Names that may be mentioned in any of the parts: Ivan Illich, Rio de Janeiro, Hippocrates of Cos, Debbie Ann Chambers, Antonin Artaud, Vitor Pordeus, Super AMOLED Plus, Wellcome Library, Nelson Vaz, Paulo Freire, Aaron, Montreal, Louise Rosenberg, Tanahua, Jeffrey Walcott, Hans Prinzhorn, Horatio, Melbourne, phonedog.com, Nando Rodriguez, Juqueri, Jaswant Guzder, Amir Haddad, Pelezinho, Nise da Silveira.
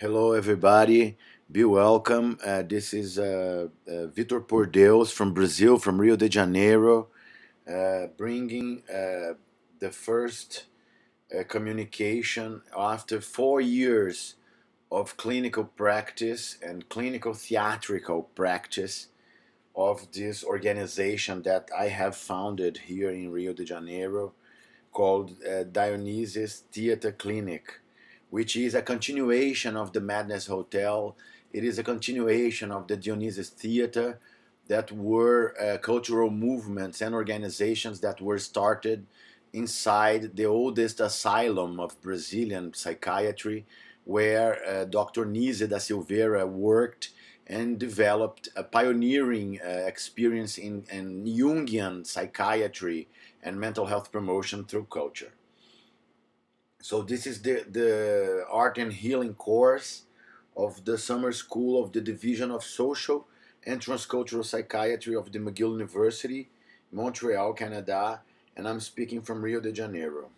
Hello, everybody. Be welcome. This is Vitor Pordeus from Brazil, from Rio de Janeiro, bringing the first communication after 4 years of clinical practice and clinical theatrical practice of this organization that I have founded here in Rio de Janeiro called Dionysus Theater Clinic, which is a continuation of the Madness Hotel. It is a continuation of the Dionysus Theater that were cultural movements and organizations that were started inside the oldest asylum of Brazilian psychiatry, where Dr. Nise da Silveira worked and developed a pioneering experience in Jungian psychiatry and mental health promotion through culture. So this is the Art and Healing course of the Summer School of the Division of Social and Transcultural Psychiatry of the McGill University, Montreal, Canada, and I'm speaking from Rio de Janeiro.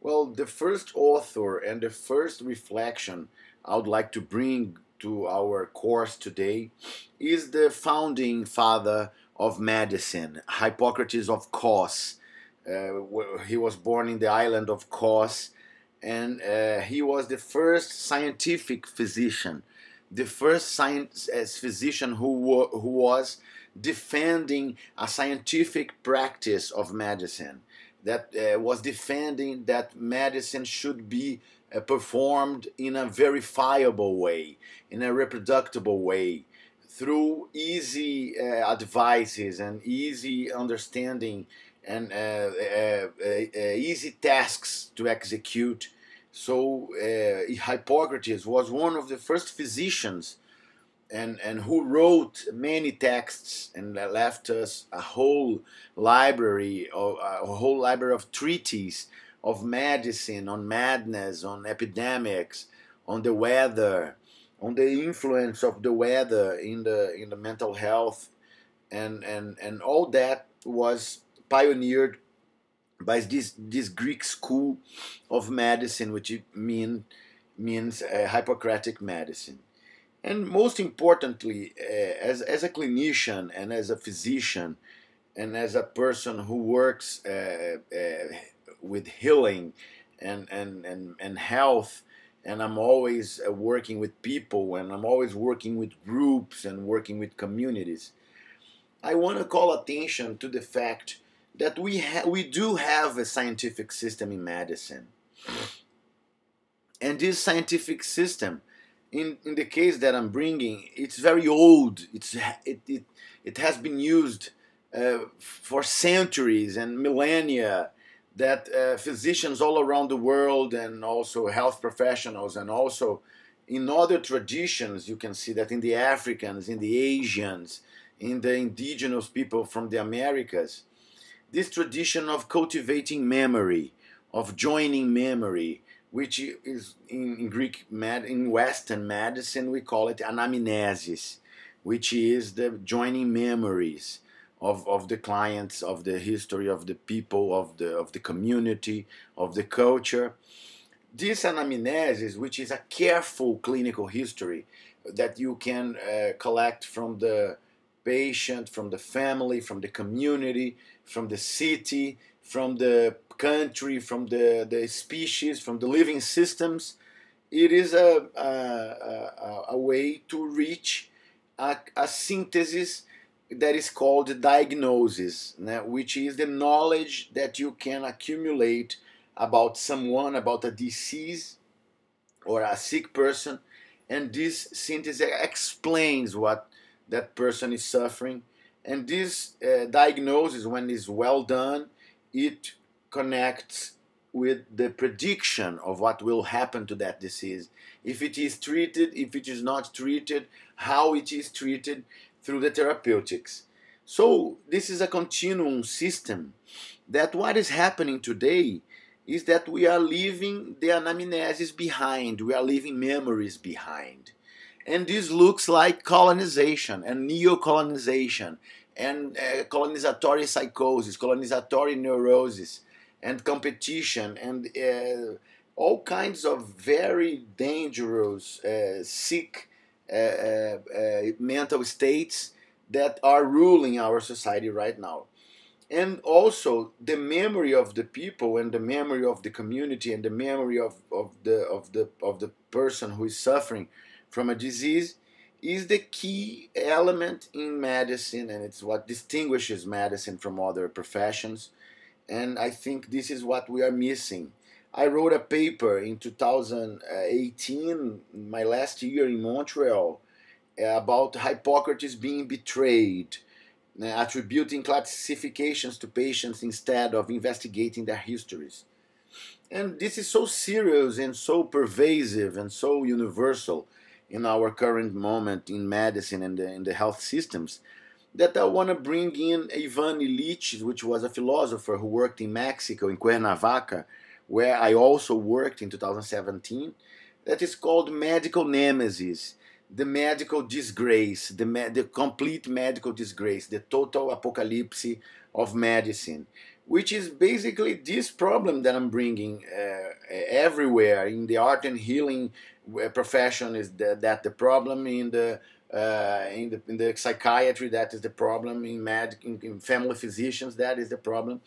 Well, the first author and the first reflection I would like to bring to our course today is the founding father of medicine, Hippocrates of Cos. He was born in the island of Kos, and he was the first scientific physician, the first physician who was defending a scientific practice of medicine, that was defending that medicine should be performed in a verifiable way, in a reproducible way, through easy advices and easy understanding and easy tasks to execute. So Hippocrates was one of the first physicians and who wrote many texts and left us a whole library, of treatises of medicine, on madness, on epidemics, on the weather, on the influence of the weather in the mental health, and all that was pioneered by this Greek school of medicine, which means Hippocratic medicine. And most importantly, as a clinician and as a physician and as a person who works with healing and health, and I'm always working with people, and I'm always working with groups and working with communities, I want to call attention to the fact that we do have a scientific system in medicine. And this scientific system, in the case that I'm bringing, it's very old. It has been used for centuries and millennia, that physicians all around the world and also health professionals and also in other traditions, you can see that in the Africans, in the Asians, in the indigenous people from the Americas, this tradition of cultivating memory, of joining memory, which is in Western medicine we call it anamnesis, which is the joining memories of the clients, of the history, of the people, of the community, of the culture. This anamnesis, which is a careful clinical history that you can collect from the patient, from the family, from the community, from the city, from the country, from the species, from the living systems. It is a way to reach a synthesis that is called diagnosis, which is the knowledge that you can accumulate about someone, about a disease or a sick person, and this synthesis explains what that person is suffering. And this diagnosis, when it's well done, it connects with the prediction of what will happen to that disease. If it is treated, if it is not treated, how it is treated through the therapeutics. So this is a continuum system, that what is happening today is that we are leaving the anamnesis behind, we are leaving memories behind. And this looks like colonization and neo-colonization and colonizatory psychosis, colonizatory neurosis, and competition and all kinds of very dangerous, sick mental states that are ruling our society right now. And also the memory of the people and the memory of the community and the memory of the person who is suffering from a disease is the key element in medicine, and it's what distinguishes medicine from other professions. And I think this is what we are missing. I wrote a paper in 2018, my last year in Montreal, about Hippocrates being betrayed, attributing classifications to patients instead of investigating their histories. And this is so serious and so pervasive and so universal in our current moment in medicine and in the health systems that I want to bring in Ivan Illich, which was a philosopher who worked in Mexico, in Cuernavaca, where I also worked in 2017, that is called medical nemesis. The medical disgrace, the complete medical disgrace, the total apocalypse of medicine, which is basically this problem that I'm bringing everywhere in the art and healing profession. Is that the problem in the psychiatry? That is the problem in family physicians. That is the problem,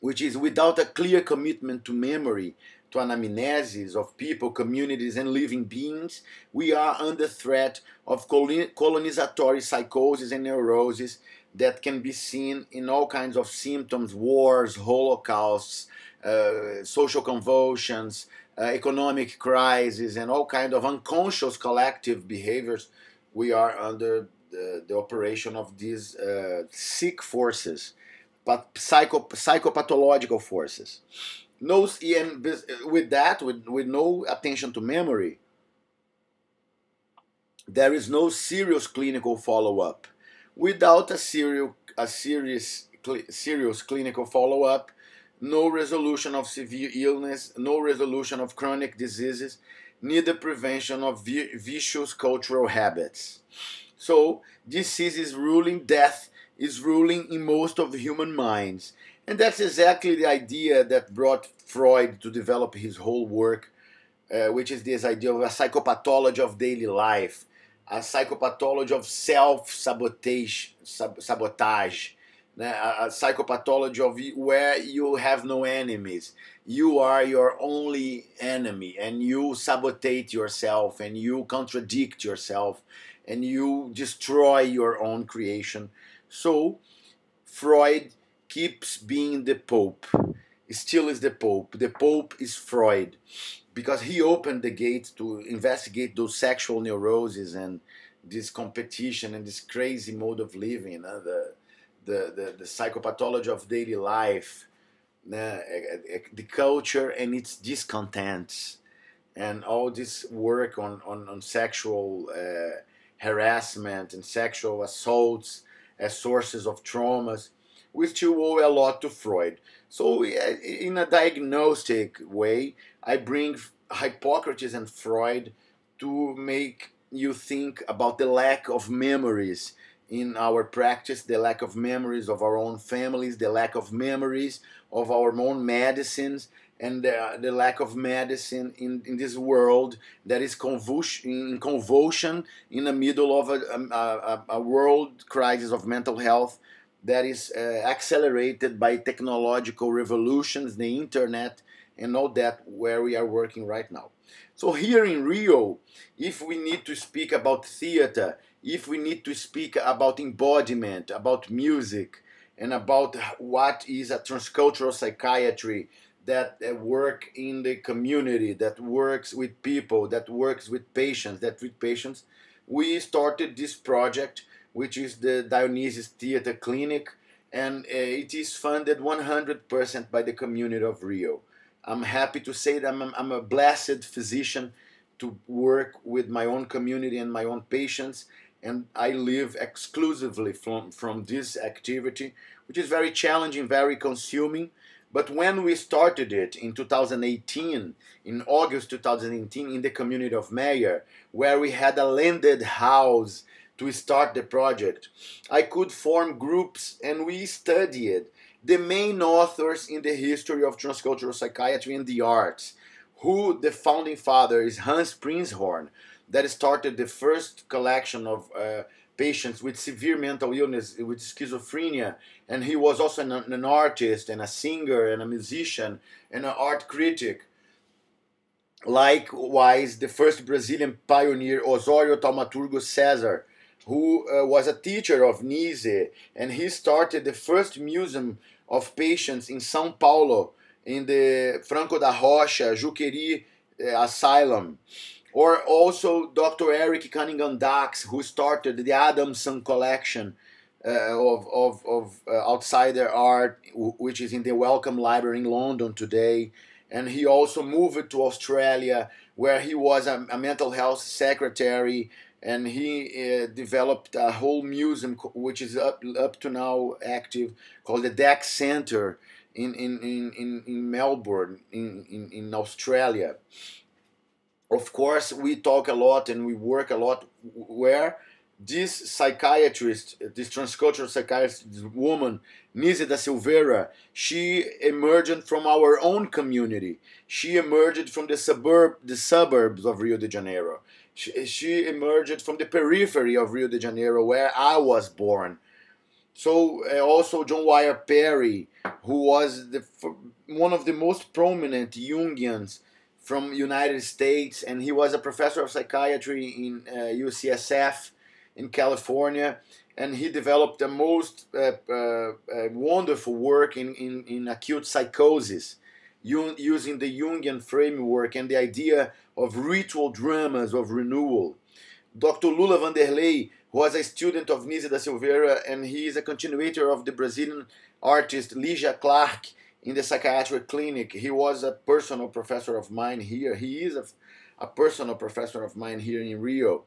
which is without a clear commitment to memory, to anamnesis of people, communities, and living beings, we are under threat of colonizatory psychoses and neuroses that can be seen in all kinds of symptoms: wars, holocausts, social convulsions, economic crises, and all kinds of unconscious collective behaviors. We are under the operation of these sick forces, but psychopathological forces. No, and with that, with no attention to memory, there is no serious clinical follow-up. Without a serious clinical follow-up, no resolution of severe illness, no resolution of chronic diseases, neither prevention of vicious cultural habits. So disease is ruling, death is ruling in most of the human minds. And that's exactly the idea that brought Freud to develop his whole work, which is this idea of a psychopathology of daily life, a psychopathology of self-sabotage, a psychopathology of where you have no enemies. You are your only enemy, and you sabotate yourself, and you contradict yourself, and you destroy your own creation. So Freud keeps being the Pope, still is the Pope. The Pope is Freud, because he opened the gate to investigate those sexual neuroses and this competition and this crazy mode of living, the psychopathology of daily life, the culture and its discontents, and all this work on sexual harassment and sexual assaults as sources of traumas, which you owe a lot to Freud. So in a diagnostic way, I bring Hippocrates and Freud to make you think about the lack of memories in our practice, the lack of memories of our own families, the lack of memories of our own medicines, and the lack of medicine in this world that is in convulsion in the middle of a world crisis of mental health that is accelerated by technological revolutions, the internet, and all that, where we are working right now. So here in Rio, if we need to speak about theater, if we need to speak about embodiment, about music, and about what is a transcultural psychiatry that work in the community, that works with people, that works with patients, that treat patients, we started this project, which is the Dionysus Theater Clinic, and it is funded 100% by the community of Rio. I'm happy to say that I'm a blessed physician to work with my own community and my own patients, and I live exclusively from this activity, which is very challenging, very consuming. But when we started it in 2018, in August 2018, in the community of Mayer, where we had a landed house to start the project, I could form groups, and we studied the main authors in the history of transcultural psychiatry and the arts. who the founding father is Hans Prinzhorn, that started the first collection of patients with severe mental illness, with schizophrenia, and he was also an artist and a singer and a musician and an art critic. Likewise, the first Brazilian pioneer, Osório Taumaturgo César, who was a teacher of Nise, and he started the first museum of patients in São Paulo, in the Franco da Rocha, Juqueri asylum. Or also Dr. Eric Cunningham Dax, who started the Adamson collection of outsider art, which is in the Wellcome Library in London today. And he also moved to Australia, where he was a mental health secretary, and he developed a whole museum, which is up to now active, called the Dax Centre in Melbourne, in Australia. Of course, we talk a lot and we work a lot where this psychiatrist, this transcultural psychiatrist, this woman, Nise da Silveira, she emerged from our own community. She emerged from the suburbs of Rio de Janeiro. She emerged from the periphery of Rio de Janeiro, where I was born. So also John Wyer Perry, who was one of the most prominent Jungians from United States, and he was a professor of psychiatry in UCSF in California, and he developed the most wonderful work in acute psychosis, using the Jungian framework and the idea of ritual dramas of renewal. Dr. Lula Vanderlei was a student of Nise da Silveira, and he is a continuator of the Brazilian artist Lígia Clark in the psychiatric clinic. He was a personal professor of mine here. He is a personal professor of mine here in Rio.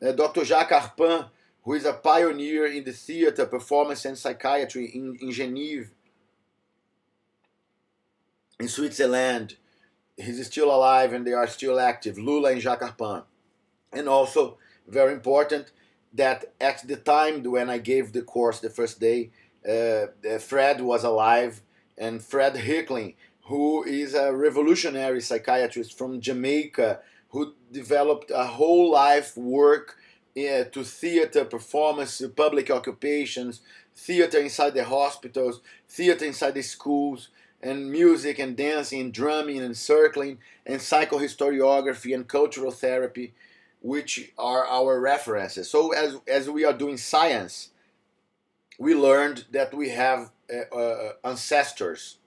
Dr. Jacques Arpin, who is a pioneer in the theater, performance, and psychiatry in Geneva, in Switzerland. He's still alive and they are still active, Lula and Jacques Arpin. And also, very important, that at the time when I gave the course the first day, Fred was alive, and Fred Hickling, who is a revolutionary psychiatrist from Jamaica, who developed a whole life work to theater performance, public occupations, theater inside the hospitals, theater inside the schools, and music and dancing and drumming and circling and psychohistoriography and cultural therapy, which are our references. So as we are doing science, we learned that we have ancestors,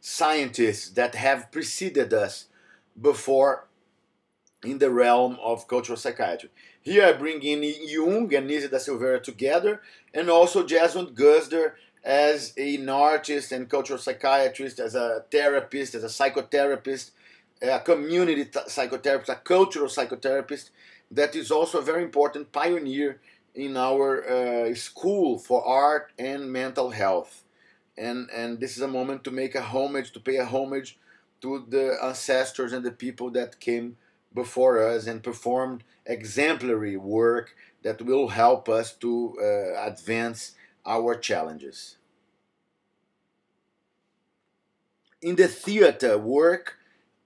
scientists that have preceded us before in the realm of cultural psychiatry. Here I bring in Jung and Nise da Silveira together, and also Jaswant Guzder as an artist and cultural psychiatrist, as a therapist, as a psychotherapist, a community psychotherapist, a cultural psychotherapist that is also a very important pioneer in our school for art and mental health. And this is a moment to make a homage, to pay a homage to the ancestors and the people that came before us and performed exemplary work that will help us to advance our challenges. In the theater work,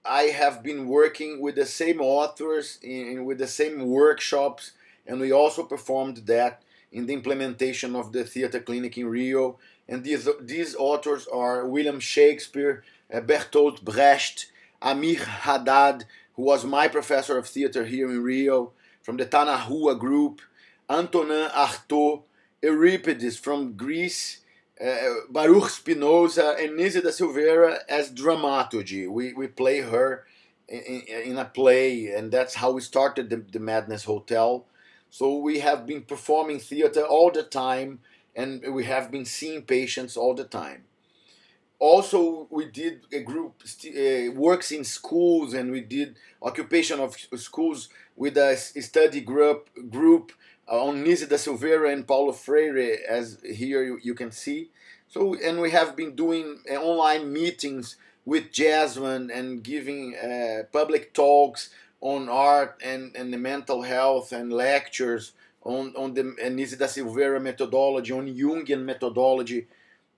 I have been working with the same authors and with the same workshops, and we also performed that in the implementation of the theater clinic in Rio. And these authors are William Shakespeare, Bertolt Brecht, Amir Haddad, who was my professor of theater here in Rio, from the Tanahua group, Antonin Artaud, Euripides from Greece, Baruch Spinoza, and Nise da Silveira as dramaturgy. We play her in a play, and that's how we started the Madness Hotel. So we have been performing theater all the time, and we have been seeing patients all the time. Also, we did a group works in schools, and we did occupation of schools with a study group on Nise da Silveira and Paulo Freire, as here you can see. So, and we have been doing online meetings with Jaswant and giving public talks on art and the mental health, and lectures on the Nise da Silveira methodology, on Jungian methodology,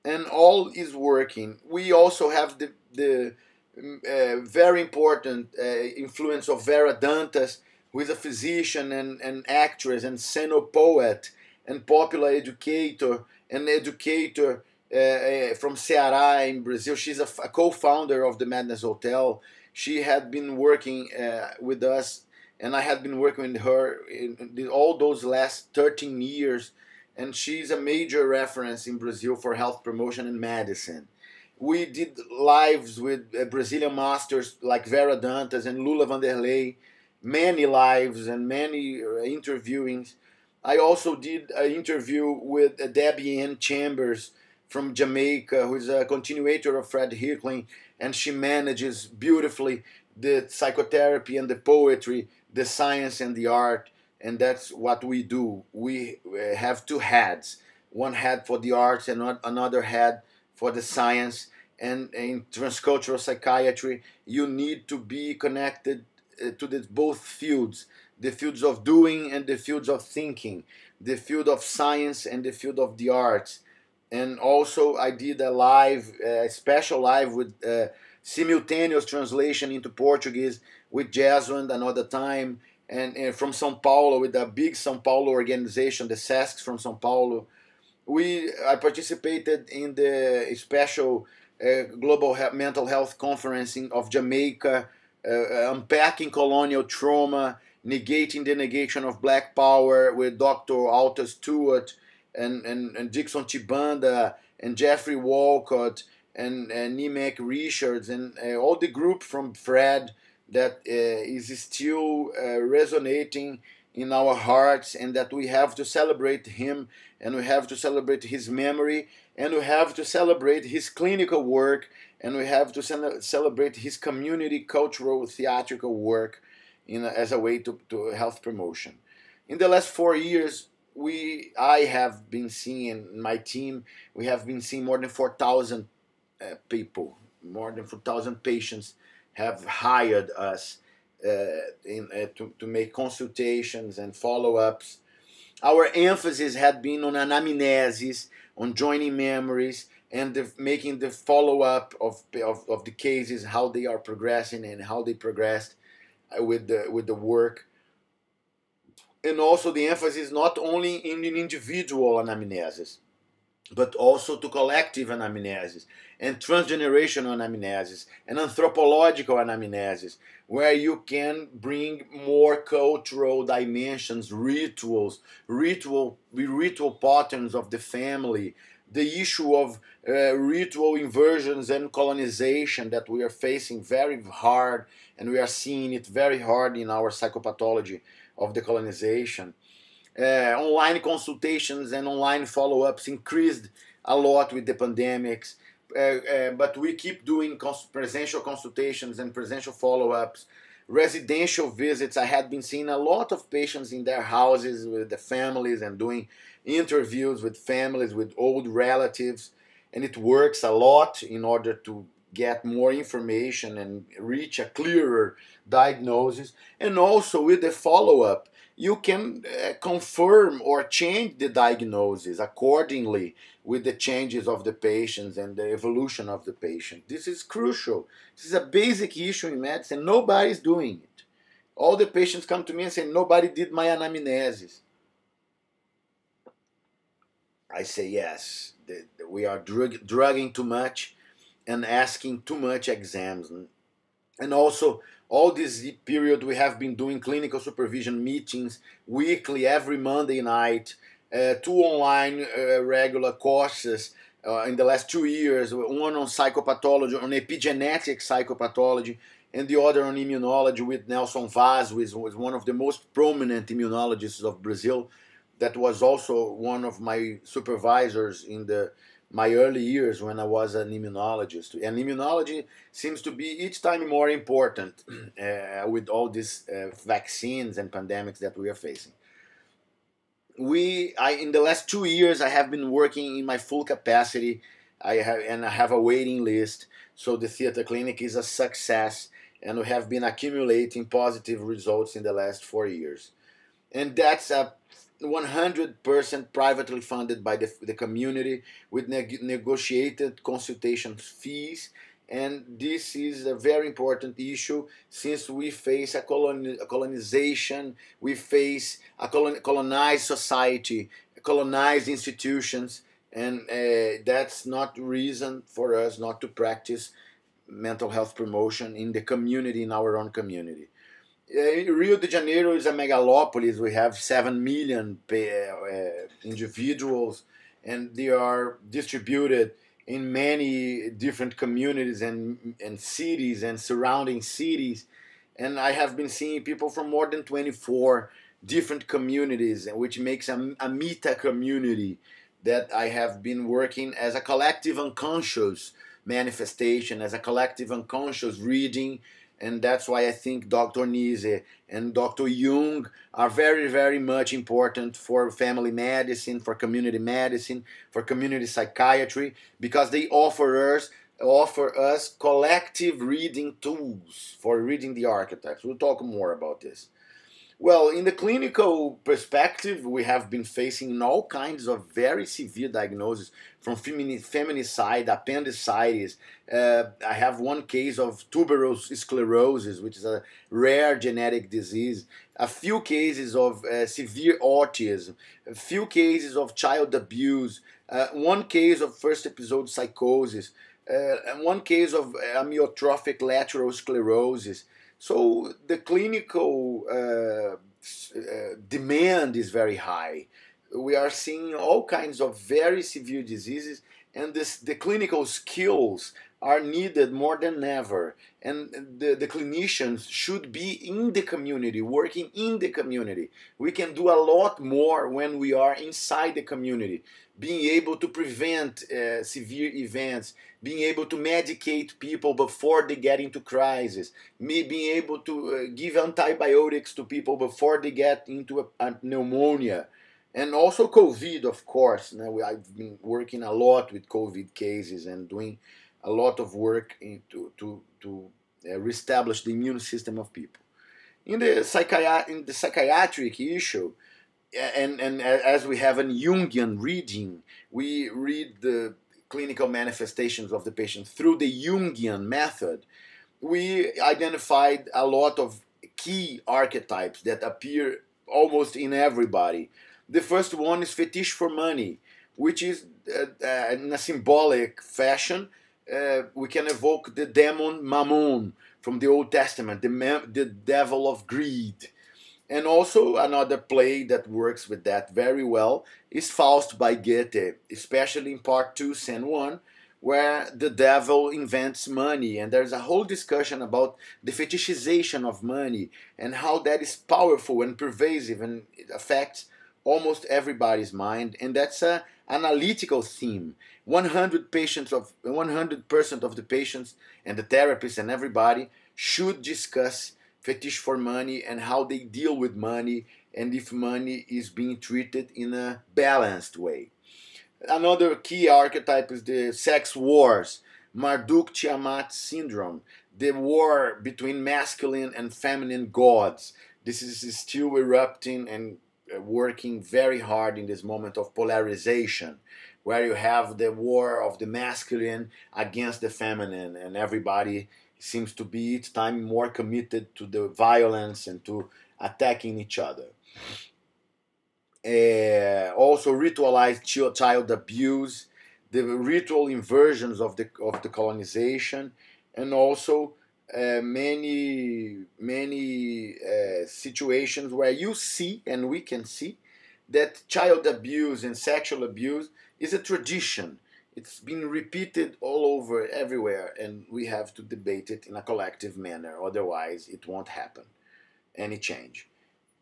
and all is working. We also have the very important influence of Vera Dantas, who is a physician and actress and cenopoet and popular educator, an educator from Ceará in Brazil. She's a co-founder of the Madness Hotel. She had been working with us, and I had been working with her in all those last 13 years, and she's a major reference in Brazil for health promotion and medicine. We did lives with Brazilian masters like Vera Dantas and Lula Vanderlei, many lives and many interviewings. I also did an interview with Debbie Ann Chambers from Jamaica, who is a continuator of Fred Hickling, and she manages beautifully the psychotherapy and the poetry, the science and the art, and that's what we do. We have two heads, one head for the arts and another head for the science, and in transcultural psychiatry, you need to be connected to both fields, the fields of doing and the fields of thinking, the field of science and the field of the arts. And also I did a live, special live with simultaneous translation into Portuguese with Jaswant another time, and from São Paulo with a big São Paulo organization, the SESCs from São Paulo. I participated in the special global mental health conference of Jamaica, unpacking colonial trauma, negating the negation of black power with Dr. Alta Stewart and Dixon Chibanda and Jeffrey Walcott and Nimek Richards and all the group from Fred that is still resonating in our hearts, and that we have to celebrate him, and we have to celebrate his memory, and we have to celebrate his clinical work, and we have to celebrate his community, cultural, theatrical work as a way to health promotion. In the last 4 years, I have been seeing, my team, we have been seeing more than 4,000 people, more than 4,000 patients have hired us to make consultations and follow-ups. Our emphasis had been on anamnesis, on joining memories, and making the follow-up of the cases, how they are progressing and how they progressed with the work. And also the emphasis not only in individual anamnesis, but also to collective anamnesis and transgenerational anamnesis and anthropological anamnesis, where you can bring more cultural dimensions, ritual patterns of the family, the issue of ritual inversions and colonization that we are facing very hard, and we are seeing it very hard in our psychopathology of the colonization. Online consultations and online follow-ups increased a lot with the pandemics, but we keep doing presential consultations and presential follow-ups. Residential visits, I had been seeing a lot of patients in their houses with the families and doing interviews with families, with old relatives, and it works a lot in order to get more information and reach a clearer diagnosis. And also with the follow-up, you can confirm or change the diagnosis accordingly with the changes of the patients and the evolution of the patient. This is crucial. This is a basic issue in medicine. Nobody's doing it. All the patients come to me and say, nobody did my anamnesis. I say, yes, we are drugging too much and asking too much exams. And also, all this period we have been doing clinical supervision meetings weekly, every Monday night, 2 online regular courses in the last 2 years, one on psychopathology, on epigenetic psychopathology, and the other on immunology with Nelson Vaz, who is one of the most prominent immunologists of Brazil, that was also one of my supervisors in my early years when I was an immunologist. And immunology seems to be each time more important with all these vaccines and pandemics that we are facing. In the last 2 years, I have been working in my full capacity, and I have a waiting list, so the theater clinic is a success, and we have been accumulating positive results in the last 4 years. And that's a 100% privately funded by the community with negotiated consultation fees and this is a very important issue since we face a colonization, we face a colonized society, colonized institutions, and that's not reason for us not to practice mental health promotion in the community, in our own community. Rio de Janeiro is a megalopolis. We have 7 million individuals, and they are distributed in many different communities and cities and surrounding cities. And I have been seeing people from more than 24 different communities, which makes a meta community that I have been working as a collective unconscious manifestation, as a collective unconscious reading. And that's why I think Dr. Nise and Dr. Jung are very, very much important for family medicine, for community psychiatry, because they offer us collective reading tools for reading the archetypes. We'll talk more about this. Well, in the clinical perspective, we have been facing all kinds of very severe diagnoses, from feminicide, appendicitis. I have one case of tuberous sclerosis, which is a rare genetic disease, a few cases of severe autism, a few cases of child abuse, one case of first episode psychosis, and one case of amyotrophic lateral sclerosis. So the clinical demand is very high. We are seeing all kinds of very severe diseases, and the clinical skills are needed more than ever. And the clinicians should be in the community, working in the community. We can do a lot more when we are inside the community, being able to prevent severe events, being able to medicate people before they get into crisis, being able to give antibiotics to people before they get into a pneumonia. And also COVID, of course. Now, I've been working a lot with COVID cases and doing a lot of work to reestablish the immune system of people. In the psychiatric issue, and as we have a Jungian reading, we read the clinical manifestations of the patient through the Jungian method. We identified a lot of key archetypes that appear almost in everybody. The first one is fetish for money, which is in a symbolic fashion. We can evoke the demon Mammon from the Old Testament, the devil of greed. And also another play that works with that very well is Faust by Goethe, especially in part 2, scene 1, where the devil invents money. And there's a whole discussion about the fetishization of money and how that is powerful and pervasive, and it affects almost everybody's mind. And that's an analytical theme. 100% of the patients and the therapists and everybody should discuss fetish for money and how they deal with money, and if money is being treated in a balanced way. Another key archetype is the sex wars, Marduk Tiamat syndrome, the war between masculine and feminine gods. This is still erupting and working very hard in this moment of polarization, where you have the war of the masculine against the feminine, and everybody seems to be each time more committed to the violence and to attacking each other. Also ritualized child abuse, the ritual inversions of the colonization, and also many situations where you see, and we can see, that child abuse and sexual abuse is a tradition. It's been repeated all over, everywhere, and we have to debate it in a collective manner. Otherwise, it won't happen, any change.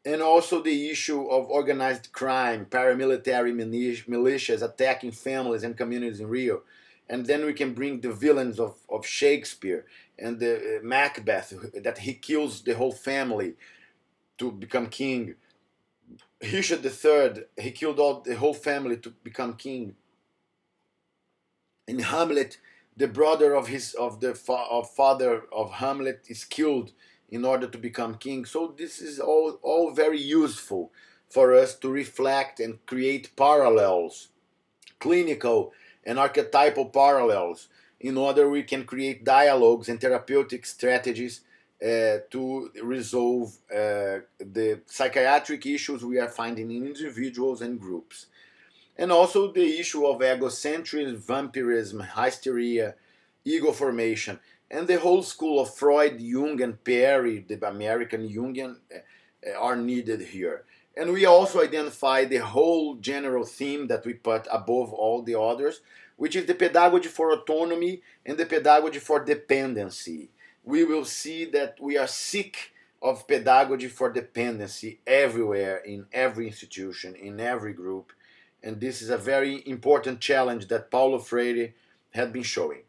And also the issue of organized crime, paramilitary militias attacking families and communities in Rio. And then we can bring the villains of Shakespeare and the Macbeth, that he kills the whole family to become king. Richard III, he killed the whole family to become king. In Hamlet, the brother of father of Hamlet is killed in order to become king. So this is all very useful for us to reflect and create parallels, clinical and archetypal parallels. in order we can create dialogues and therapeutic strategies to resolve the psychiatric issues we are finding in individuals and groups. And also the issue of egocentrism, vampirism, hysteria, ego formation, and the whole school of Freud, Jung, and Perry, the American Jungian, are needed here. And we also identify the whole general theme that we put above all the others, which is the pedagogy for autonomy and the pedagogy for dependency. We will see that we are sick of pedagogy for dependency everywhere, in every institution, in every group. And this is a very important challenge that Paulo Freire had been showing.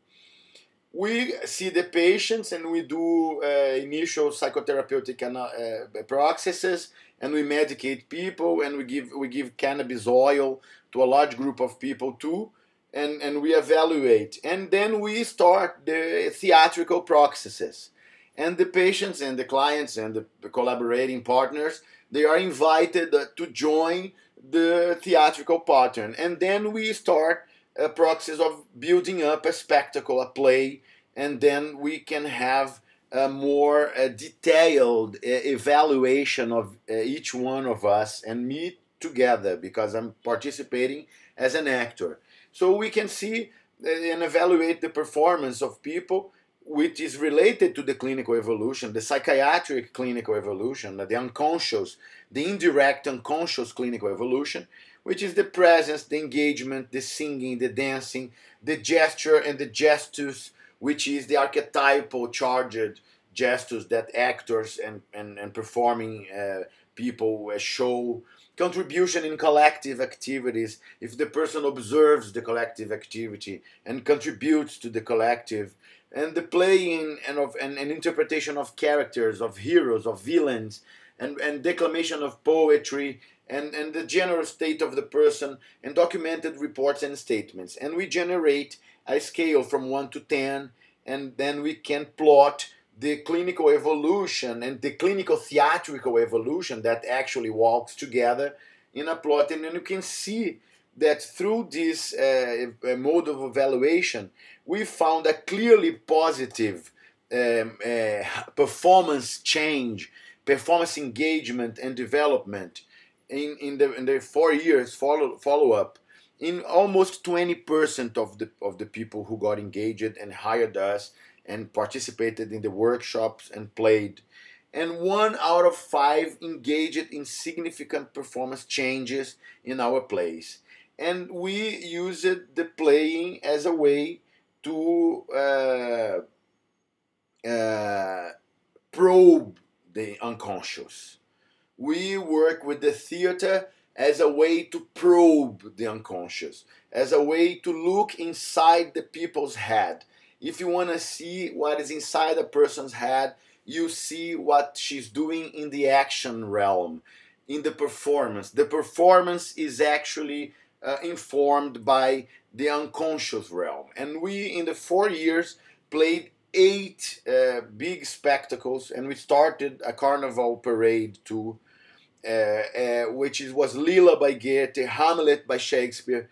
We see the patients and we do initial psychotherapeutic processes, and we medicate people, and we give cannabis oil to a large group of people too, and we evaluate. And then we start the theatrical processes. And the patients and the clients and the collaborating partners, they are invited to join the theatrical pattern. And then we start a process of building up a spectacle, a play, and then we can have a more detailed evaluation of each one of us and me together, because I'm participating as an actor. So we can see and evaluate the performance of people, which is related to the clinical evolution, the psychiatric clinical evolution, the unconscious, the indirect unconscious clinical evolution, which is the presence, the engagement, the singing, the dancing, the gesture and the gestus, which is the archetypal charged gestus that actors and performing people show. Contribution in collective activities, if the person observes the collective activity and contributes to the collective. And the playing and interpretation of characters, of heroes, of villains, and declamation of poetry, and the general state of the person, and documented reports and statements. And we generate a scale from 1 to 10, and then we can plot the clinical evolution and the clinical theatrical evolution that actually walks together in a plot. And then you can see that through this mode of evaluation, we found a clearly positive performance change, performance engagement and development in the 4 years follow-up in almost 20% of the people who got engaged and hired us and participated in the workshops and played. And 1 out of 5 engaged in significant performance changes in our plays. And we used the playing as a way to probe the unconscious. We work with the theater as a way to probe the unconscious, as a way to look inside the people's head. If you want to see what is inside a person's head, you see what she's doing in the action realm, in the performance. The performance is actually informed by the unconscious realm. And we, in the 4 years, played 8 big spectacles, and we started a carnival parade too, which was Lila by Goethe, Hamlet by Shakespeare,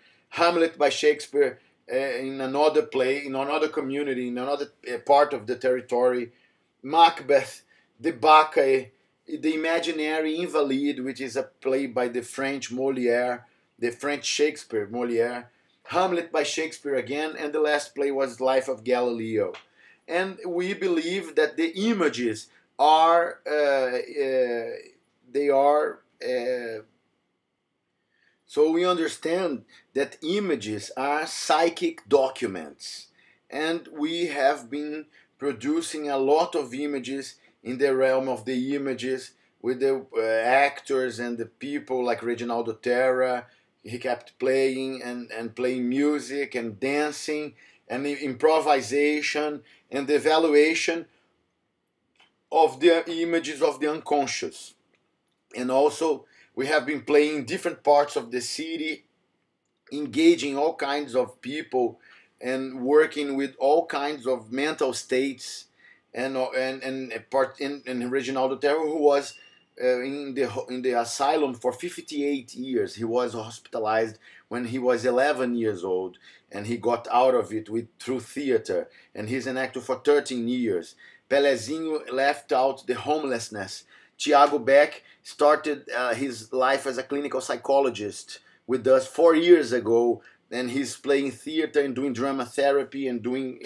in another play, in another community, in another part of the territory, Macbeth, the Bacchae, the Imaginary Invalid, which is a play by the French Molière, the French Shakespeare, Molière, Hamlet by Shakespeare again, and the last play was Life of Galileo. And we believe that the images are, so we understand that images are psychic documents. And we have been producing a lot of images in the realm of the images with the actors and the people like Reginaldo Terra. He kept playing and playing music and dancing and improvisation and the evaluation of the images of the unconscious. And also we have been playing different parts of the city, engaging all kinds of people and working with all kinds of mental states. And Reginaldo Terra, who was in the asylum for 58 years. He was hospitalized when he was 11 years old, and he got out of it through theater, and he's an actor for 13 years. Pelezinho left out the homelessness. Thiago Beck started his life as a clinical psychologist with us 4 years ago, and he's playing theater and doing drama therapy and doing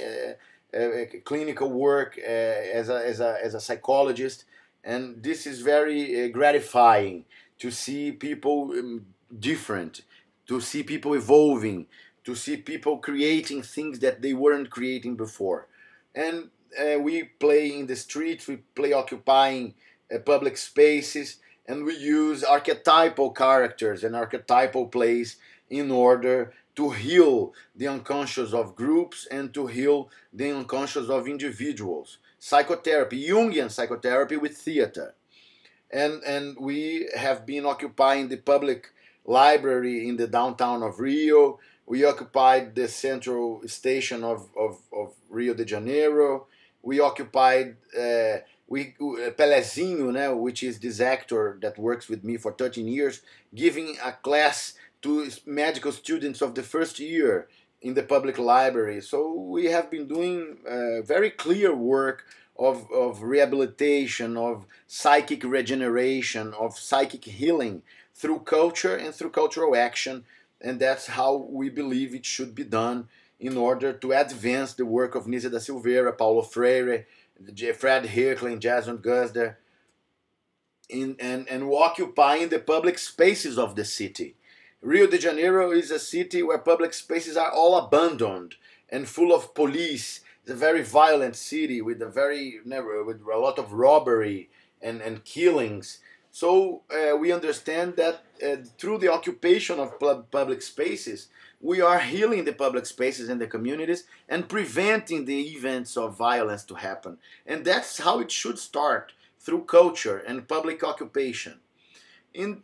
clinical work as a psychologist. And this is very gratifying to see people different, to see people evolving, to see people creating things that they weren't creating before. And we play in the streets, we play occupying public spaces, and we use archetypal characters and archetypal plays in order to heal the unconscious of groups and to heal the unconscious of individuals. Psychotherapy, Jungian psychotherapy with theater. And we have been occupying the public library in the downtown of Rio. We occupied the central station of Rio de Janeiro. We occupied Pelezinho, which is this actor that works with me for 13 years, giving a class to medical students of the first year in the public library. So we have been doing very clear work of rehabilitation, of psychic regeneration, of psychic healing through culture and through cultural action. And that's how we believe it should be done in order to advance the work of Nise da Silveira, Paulo Freire, Fred Hickling, Jaswant Guzder, and occupying the public spaces of the city. Rio de Janeiro is a city where public spaces are all abandoned and full of police. It's a very violent city with a lot of robbery and killings. So we understand that through the occupation of public spaces, we are healing the public spaces and the communities and preventing the events of violence to happen. And that's how it should start, through culture and public occupation. In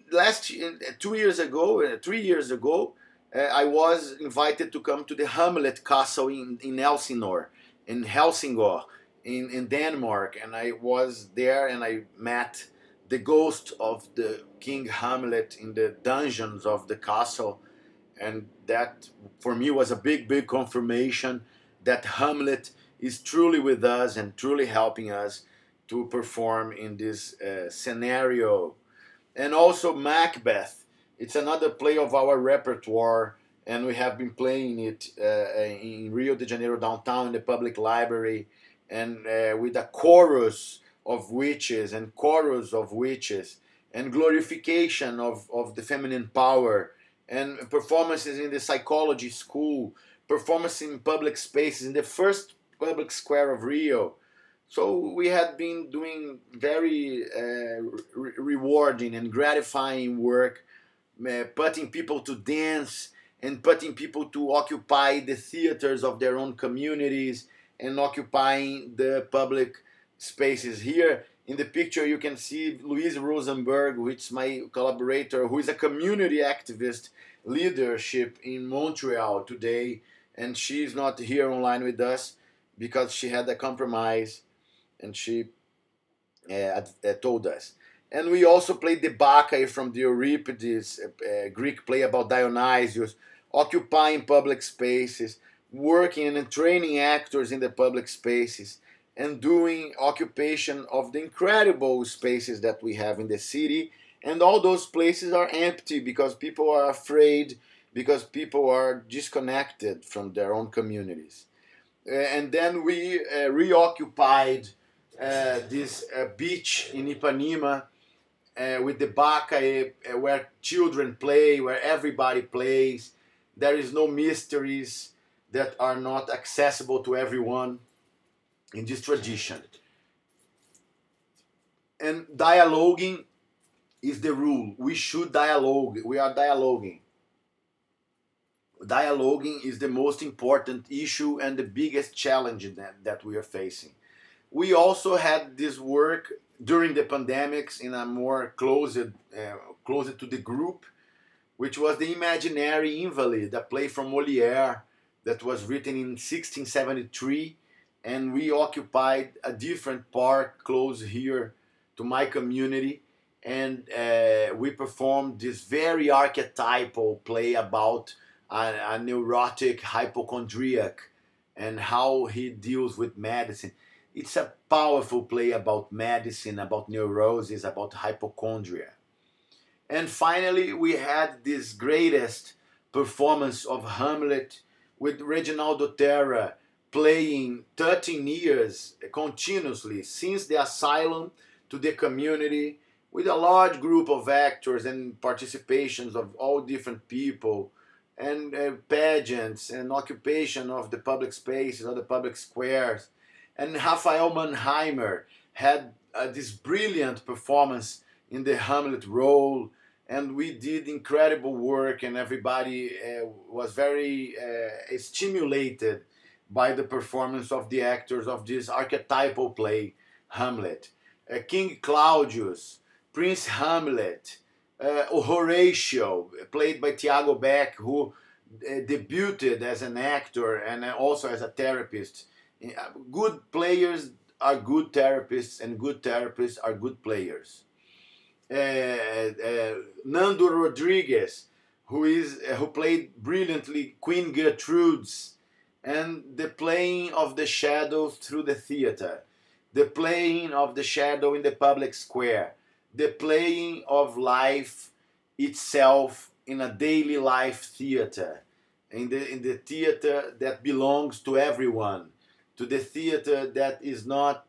2 years ago, 3 years ago, I was invited to come to the Hamlet Castle in Elsinore, in Helsingør, in Denmark, and I was there and I met the ghost of the King Hamlet in the dungeons of the castle, and that for me was a big, big confirmation that Hamlet is truly with us and truly helping us to perform in this scenario. And also Macbeth, it's another play of our repertoire, and we have been playing it in Rio de Janeiro downtown in the public library, and with a chorus of witches and glorification of the feminine power, and performances in the psychology school, performances in public spaces, in the first public square of Rio. So we had been doing very rewarding and gratifying work, putting people to dance and putting people to occupy the theaters of their own communities and occupying the public spaces. Here in the picture you can see Louise Rosenberg, which is my collaborator, who is a community activist leadership in Montreal today, and she's not here online with us because she had a compromise, and she told us. And we also played the Bacchae from the Euripides, a Greek play about Dionysus, occupying public spaces, working and training actors in the public spaces, and doing occupation of the incredible spaces that we have in the city. And all those places are empty because people are afraid, because people are disconnected from their own communities. And then we reoccupied this beach in Ipanema with the Bacchae, where children play, where everybody plays. There is no mysteries that are not accessible to everyone in this tradition. And dialoguing is the rule. We should dialogue. We are dialoguing. Dialoguing is the most important issue and the biggest challenge that we are facing. We also had this work during the pandemics in a more closer to the group, which was The Imaginary Invalid, a play from Molière that was written in 1673, and we occupied a different park close here to my community, and we performed this very archetypal play about a neurotic hypochondriac and how he deals with medicine. It's a powerful play about medicine, about neurosis, about hypochondria. And finally, we had this greatest performance of Hamlet with Reginaldo Terra playing 13 years continuously, since the asylum to the community, with a large group of actors and participations of all different people, and pageants and occupation of the public spaces or the public squares. And Raphael Mannheimer had this brilliant performance in the Hamlet role, and we did incredible work, and everybody was very stimulated by the performance of the actors of this archetypal play, Hamlet. King Claudius, Prince Hamlet, Horatio, played by Thiago Beck, who debuted as an actor and also as a therapist. Good players are good therapists, and good therapists are good players. Nando Rodriguez, who played brilliantly Queen Gertrudes, and the playing of the shadows through the theater, the playing of the shadow in the public square, the playing of life itself in a daily life theater, in the theater that belongs to everyone, to the theater that is not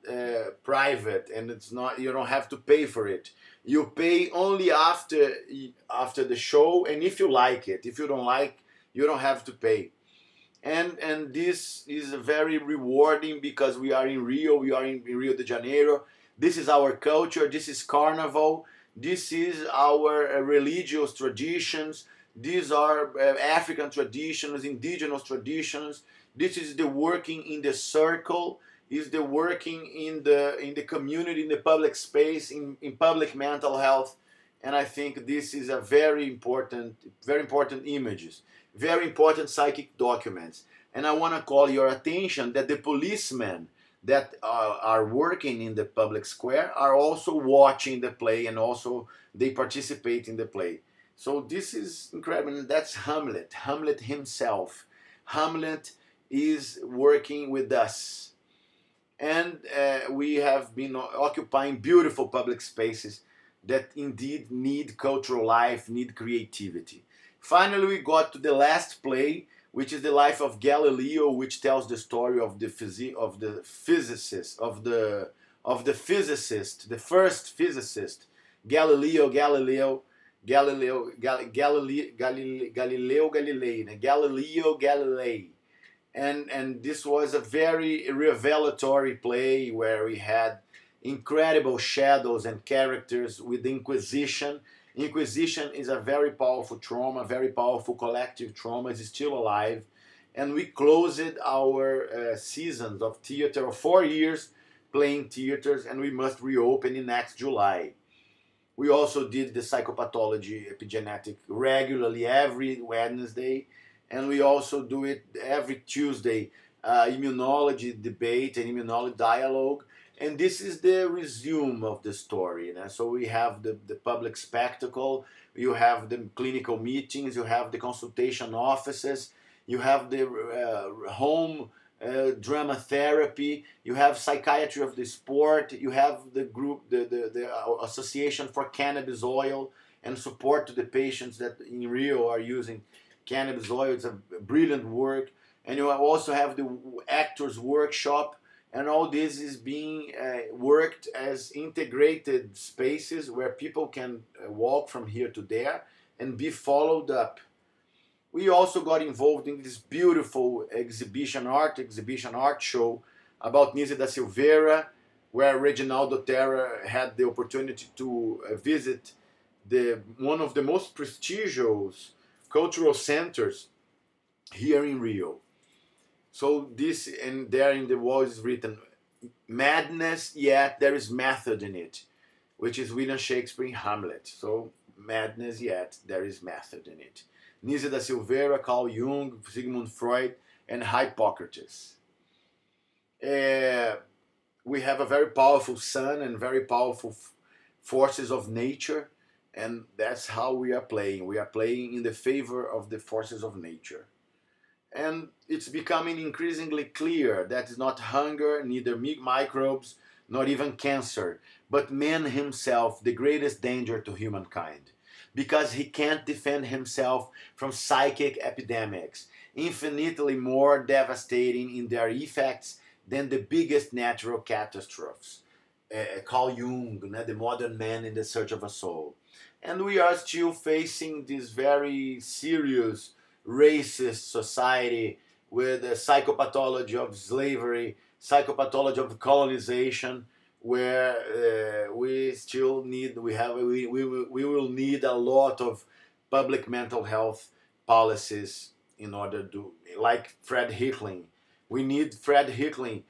private, and it's not, you don't have to pay for it. You pay only after the show, and if you like it. If you don't like, you don't have to pay. And this is very rewarding, because we are in Rio, we are in Rio de Janeiro. This is our culture, this is Carnival, this is our religious traditions, these are African traditions, indigenous traditions. This is the working in the circle, is the working in the community, in the public space, in public mental health. And I think this is a very important images, very important psychic documents. And I want to call your attention that the policemen that are working in the public square are also watching the play, and also they participate in the play. So this is incredible. That's Hamlet, Hamlet himself. Hamlet is working with us, and we have been occupying beautiful public spaces that indeed need cultural life, need creativity. Finally, we got to the last play, which is the life of Galileo, which tells the story of the first physicist, Galileo Galilei. And this was a very revelatory play, where we had incredible shadows and characters with the Inquisition. Inquisition is a very powerful trauma, very powerful collective trauma. It's still alive. And we closed our seasons of theater of 4 years playing theaters, and we must reopen in next July. We also did the psychopathology epigenetic regularly every Wednesday. And we also do it every Tuesday, immunology debate and immunology dialogue. And this is the resume of the story. And so we have the public spectacle, you have the clinical meetings, you have the consultation offices, you have the home drama therapy, you have psychiatry of the sport, you have the group, the Association for Cannabis Oil and support to the patients that in Rio are using cannabis oil. It's a brilliant work. And you also have the actors workshop, and all this is being worked as integrated spaces where people can walk from here to there and be followed up. We also got involved in this beautiful art show about Nise da Silveira, where Reginaldo Terra had the opportunity to visit one of the most prestigious cultural centers here in Rio. So this, and there in the wall is written, madness, yet there is method in it, which is William Shakespeare in Hamlet. So madness, yet there is method in it. Nise da Silveira, Carl Jung, Sigmund Freud, and Hippocrates. We have a very powerful son and very powerful forces of nature, and that's how we are playing. We are playing in the favor of the forces of nature. And it's becoming increasingly clear that it's not hunger, neither microbes, not even cancer, but man himself, the greatest danger to humankind, because he can't defend himself from psychic epidemics, infinitely more devastating in their effects than the biggest natural catastrophes. Carl Jung, the modern man in the search of a soul. And we are still facing this very serious racist society with a psychopathology of slavery, psychopathology of colonization, where we will need a lot of public mental health policies in order to, like Fred Hickling. We need Fred Hickling's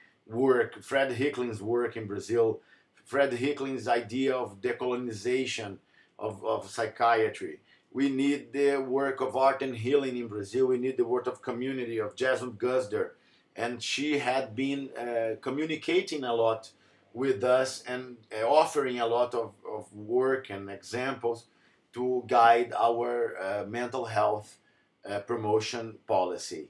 work in Brazil, Fred Hickling's idea of decolonization of psychiatry. We need the work of art and healing in Brazil. We need the work of community of Jaswant Guzder. And she had been communicating a lot with us and offering a lot of work and examples to guide our mental health promotion policy,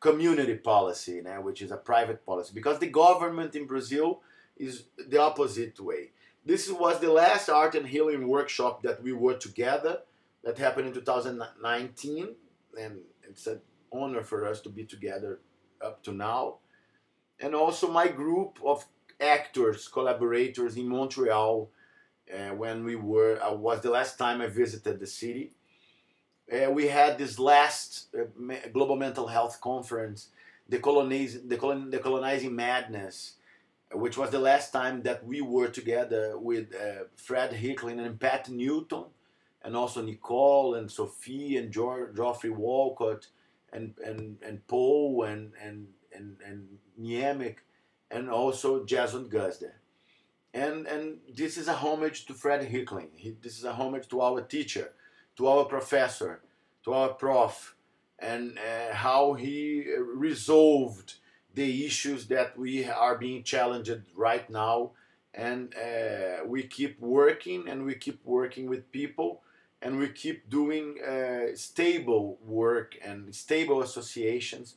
community policy, né, which is a private policy, because the government in Brazil is the opposite way. This was the last art and healing workshop that we were together, that happened in 2019, and it's an honor for us to be together up to now. And also my group of actors, collaborators in Montreal, when we were, was the last time I visited the city. We had this last Global Mental Health Conference, Decolonizing Madness, which was the last time that we were together with Fred Hickling and Pat Newton, and also Nicole and Sophie and Geoffrey Walcott and Paul and Niemiec, and also Jaswant Guzder. And this is a homage to Fred Hickling. This is a homage to our teacher, to our professor, to our prof, and how he resolved the issues that we are being challenged right now. And we keep working, and we keep working with people, and we keep doing stable work and stable associations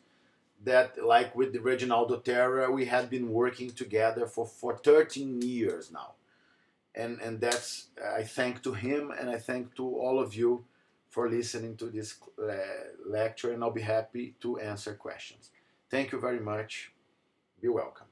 that, like with the Reginaldo Terra, we had been working together for 13 years now. And that's, I thank to him, and I thank to all of you for listening to this lecture, and I'll be happy to answer questions. Thank you very much. Be welcome.